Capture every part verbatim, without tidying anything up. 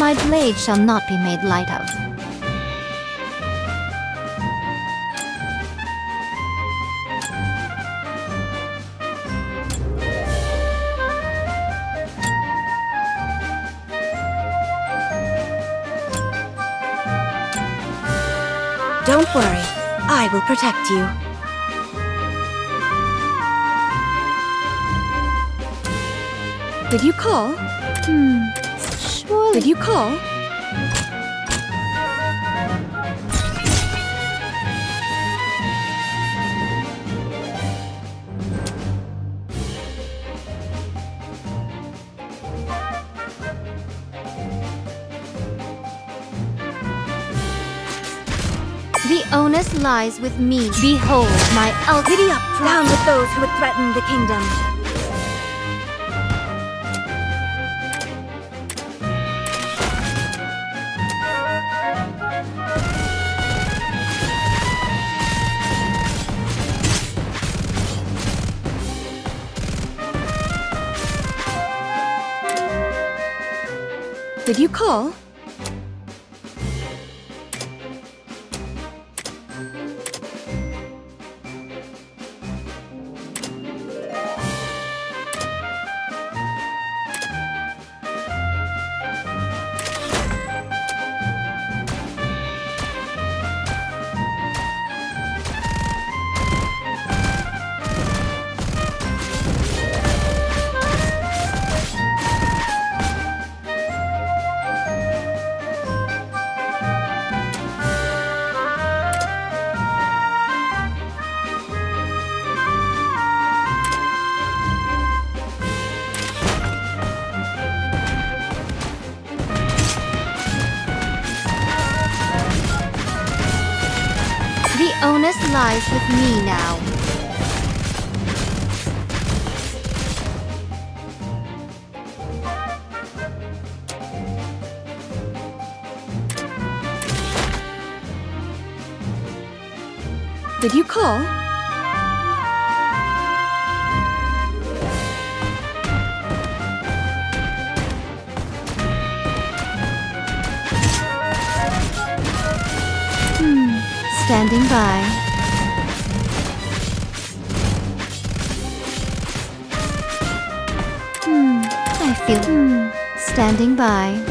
My blade shall not be made light of. Don't worry, I will protect you. Did you call? Hmm, surely. Did you call? The onus lies with me. Behold my el- Giddy up, down with those who would threaten the kingdom. Did you call? Onus lies with me now. Did you call? Standing by. Hmm, I feel... Hmm, standing by.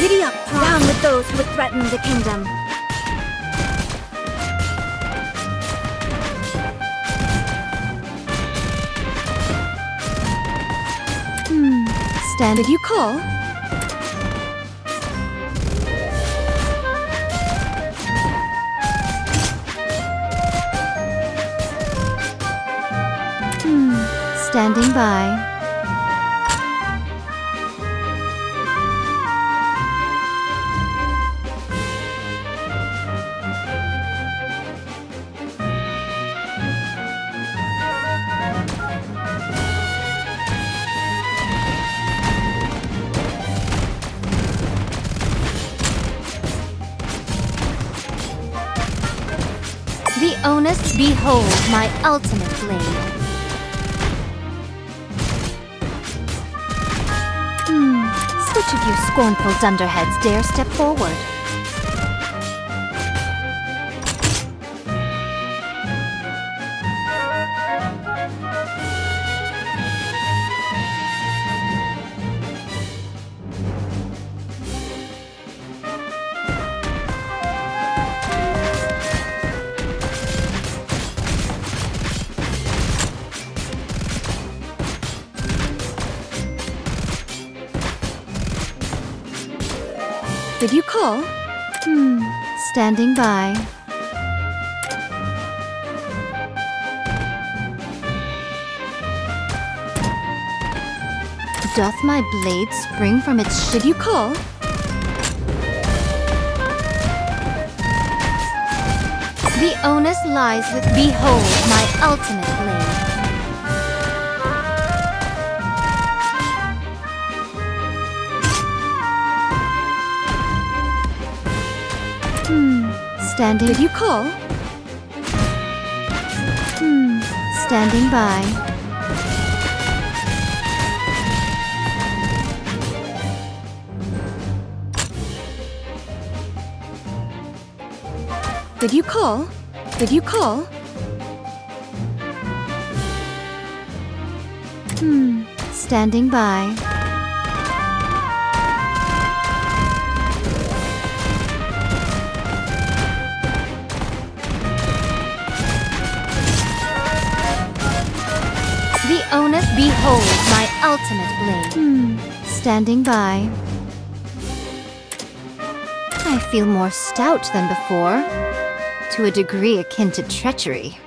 Giddy up, down with those who would threaten the kingdom. Did you call? Hmm, standing by. The onus, behold my ultimate blade. Hmm, which of you scornful dunderheads dare step forward? Did you call? Hmm, standing by. Doth my blade spring from its... Did you call? The onus lies with... Behold my ultimate blade. Standing. Did you call? standing by. Did you call? Did you call? Hmm, standing by. The onus beholds my ultimate blade. Hmm, standing by. I feel more stout than before, to a degree akin to treachery.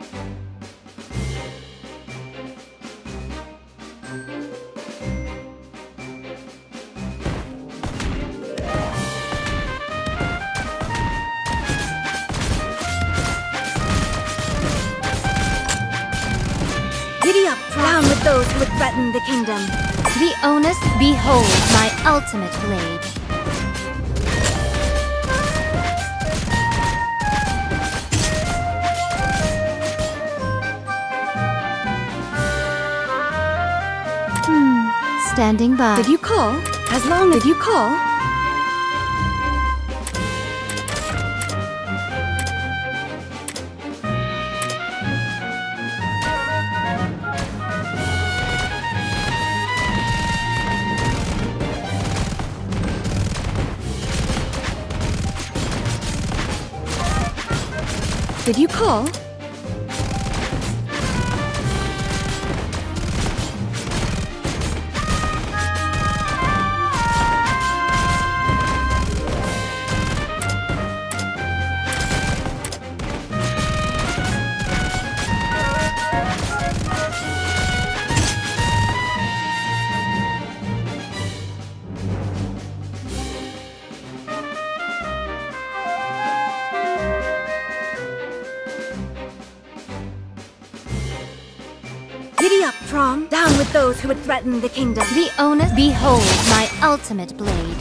Down with those who would threaten the kingdom. The onus beholds my ultimate blade. Hmm, standing by. Did you call? As long as you call. Did you call? Prom, down with those who would threaten the kingdom. The onus beholds my ultimate blade.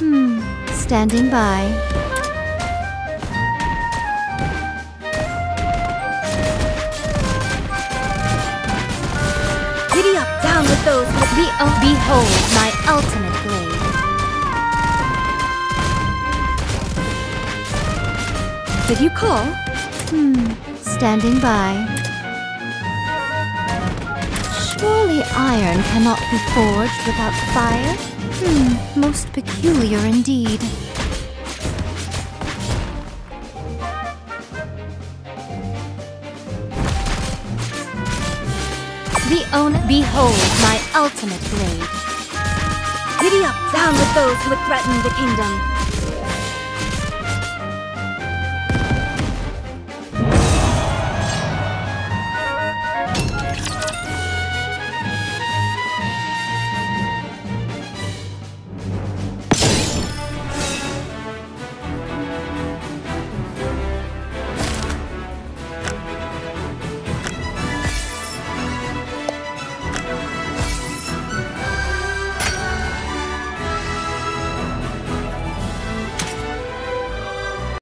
Hmm, standing by. Down with those who be oh, behold my ultimate blade. Did you call? Hmm, standing by. Surely iron cannot be forged without fire? Hmm, most peculiar indeed. The onus beholds my ultimate blade. Giddy up, down with those who would threaten the kingdom.